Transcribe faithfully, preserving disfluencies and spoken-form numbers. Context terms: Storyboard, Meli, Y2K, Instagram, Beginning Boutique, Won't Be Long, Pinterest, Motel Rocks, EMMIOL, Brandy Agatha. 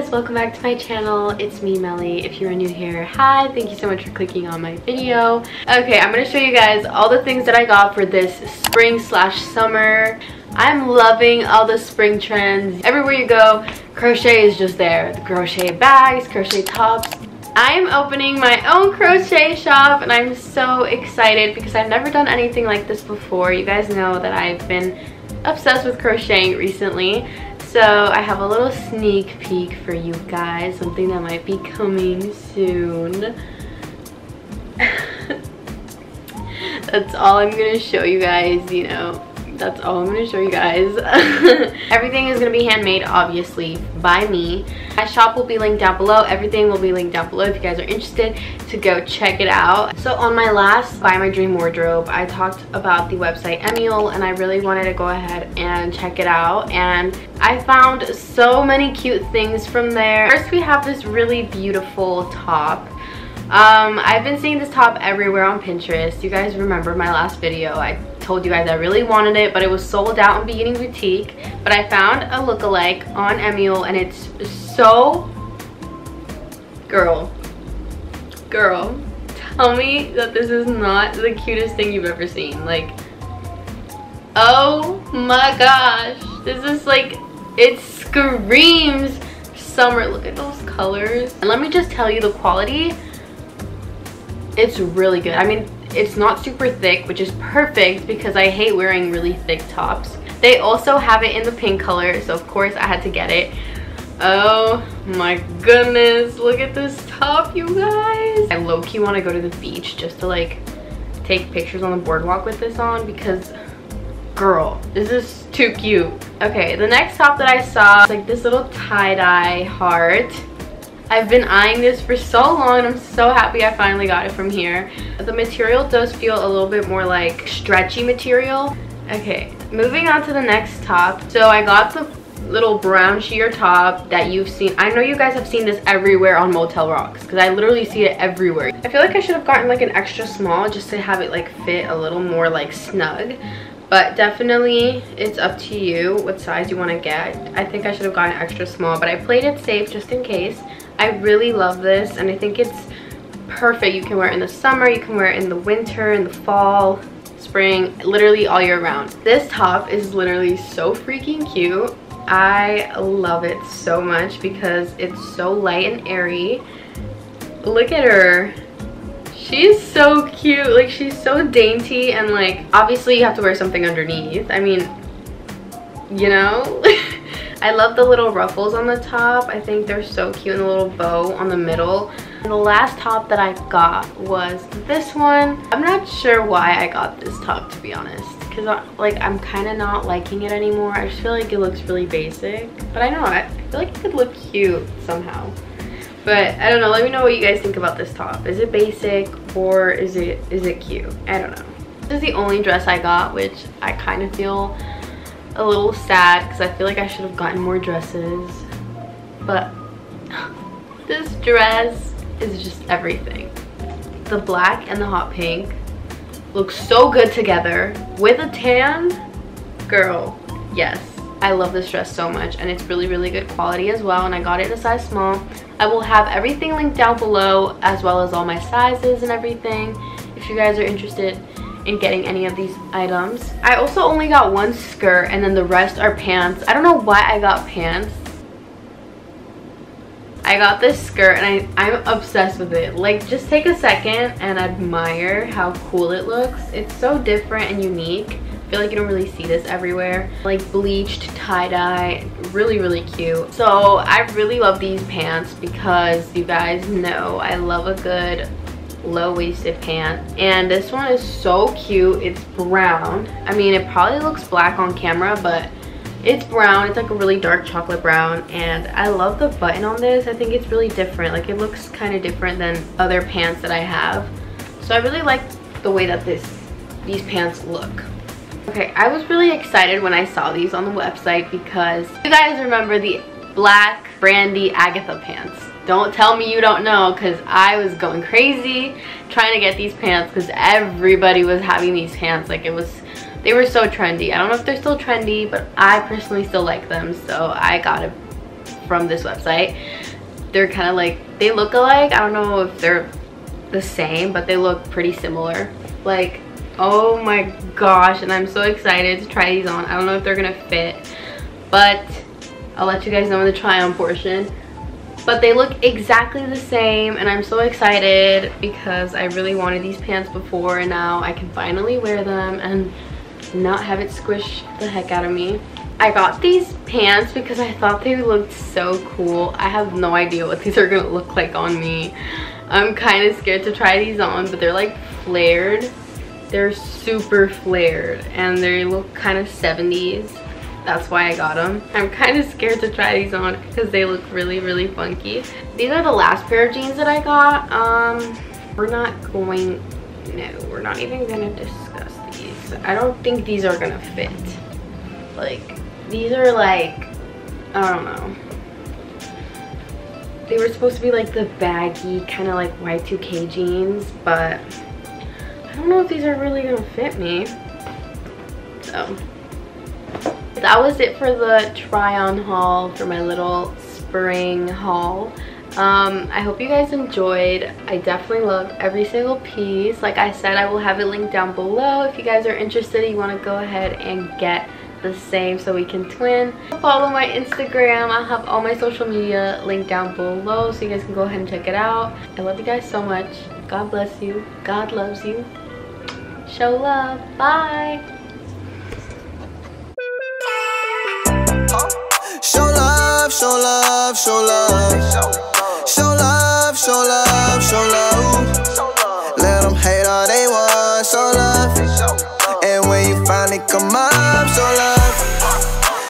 guys, welcome back to my channel. It's me, Meli. If you are new here, hi, thank you so much for clicking on my video. Okay, I'm gonna show you guys all the things that I got for this spring slash summer. I'm loving all the spring trends. Everywhere you go, crochet is just there. The crochet bags, crochet tops. I'm opening my own crochet shop and I'm so excited because I've never done anything like this before. You guys know that I've been obsessed with crocheting recently. So I have a little sneak peek for you guys, something that might be coming soon. That's all I'm gonna show you guys, you know. That's all I'm gonna show you guys. Everything is gonna be handmade, obviously, by me. My shop will be linked down below. Everything will be linked down below if you guys are interested to go check it out. So on my last Buy My Dream Wardrobe, I talked about the website EMMIOL, and I really wanted to go ahead and check it out. And I found so many cute things from there. First, we have this really beautiful top. Um, I've been seeing this top everywhere on Pinterest. You guys remember my last video. I told you guys I really wanted it, but it was sold out in Beginning Boutique. But I found a lookalike on EMMIOL, and it's so... Girl. Girl. Tell me that this is not the cutest thing you've ever seen. Like, oh my gosh. This is like, it screams summer. Look at those colors. And let me just tell you the quality. It's really good. I mean, it's not super thick, which is perfect because I hate wearing really thick tops. They also have it in the pink color, so of course I had to get it. Oh my goodness, look at this top, you guys. I low-key want to go to the beach just to like take pictures on the boardwalk with this on because, girl, this is too cute. Okay, the next top that I saw is like this little tie-dye heart. I've been eyeing this for so long and I'm so happy I finally got it from here. The material does feel a little bit more like stretchy material. Okay, moving on to the next top. So I got the little brown sheer top that you've seen. I know you guys have seen this everywhere on Motel Rocks because I literally see it everywhere. I feel like I should have gotten like an extra small just to have it like fit a little more like snug. But definitely, it's up to you what size you want to get. I think I should have gotten extra small, but I played it safe just in case. I really love this, and I think it's perfect. You can wear it in the summer, you can wear it in the winter, in the fall, spring, literally all year round. This top is literally so freaking cute. I love it so much because it's so light and airy. Look at her. She's so cute. Like, she's so dainty, and like, obviously you have to wear something underneath. I mean, you know? I love the little ruffles on the top. I think they're so cute, and the little bow on the middle. And the last top that I got was this one. I'm not sure why I got this top, to be honest, because like I'm kind of not liking it anymore. I just feel like it looks really basic, but I know I feel like it could look cute somehow. But I don't know. Let me know what you guys think about this top. Is it basic or is it is it cute? I don't know. This is the only dress I got, which I kind of feel a little sad because I feel like I should have gotten more dresses, but this dress is just everything. The black and the hot pink look so good together with a tan. Girl, yes, I love this dress so much, and it's really really good quality as well, and I got it a size small. I will have everything linked down below as well as all my sizes and everything if you guys are interested in getting any of these items. I also only got one skirt, and then the rest are pants. I don't know why I got pants. I got this skirt and I, I'm obsessed with it. Like, just take a second and admire how cool it looks. It's so different and unique. I feel like you don't really see this everywhere. Like bleached tie-dye, really really cute. So I really love these pants because you guys know I love a good low-waisted pant, and this one is so cute. It's brown. I mean, it probably looks black on camera, but it's brown. It's like a really dark chocolate brown, and I love the button on this. I think it's really different. Like, it looks kind of different than other pants that I have, so I really like the way that this these pants look. Okay, I was really excited when I saw these on the website because you guys remember the black Brandy Agatha pants. Don't tell me you don't know, because I was going crazy trying to get these pants because everybody was having these pants. Like, it was, they were so trendy. I don't know if they're still trendy, but I personally still like them, so I got a from this website. They're kind of like, they look alike. I don't know if they're the same, but they look pretty similar. Like, oh my gosh, and I'm so excited to try these on. I don't know if they're gonna fit, but I'll let you guys know in the try on portion. But they look exactly the same, and I'm so excited because I really wanted these pants before, and now I can finally wear them and not have it squish the heck out of me. I got these pants because I thought they looked so cool. I have no idea what these are gonna look like on me. I'm kind of scared to try these on, but they're like flared. They're super flared, and they look kind of seventies. That's why I got them. I'm kind of scared to try these on because they look really, really funky. These are the last pair of jeans that I got. Um, we're not going, no, we're not even gonna discuss these. I don't think these are gonna fit. Like, these are like, I don't know. They were supposed to be like the baggy, kind of like Y two K jeans, but I don't know if these are really gonna fit me, so. That was it for the try on haul, for my little spring haul. um I hope you guys enjoyed. I definitely loved every single piece. Like I said, I will have it linked down below if you guys are interested. You want to go ahead and get the same so we can twin. Follow my Instagram. I'll have all my social media linked down below so you guys can go ahead and check it out. I love you guys so much. God bless you. God loves you. Show love. Bye. Show love, show love, show love. Show love, show love, show love. Let them hate all they want, show love. And when you finally come up, show love.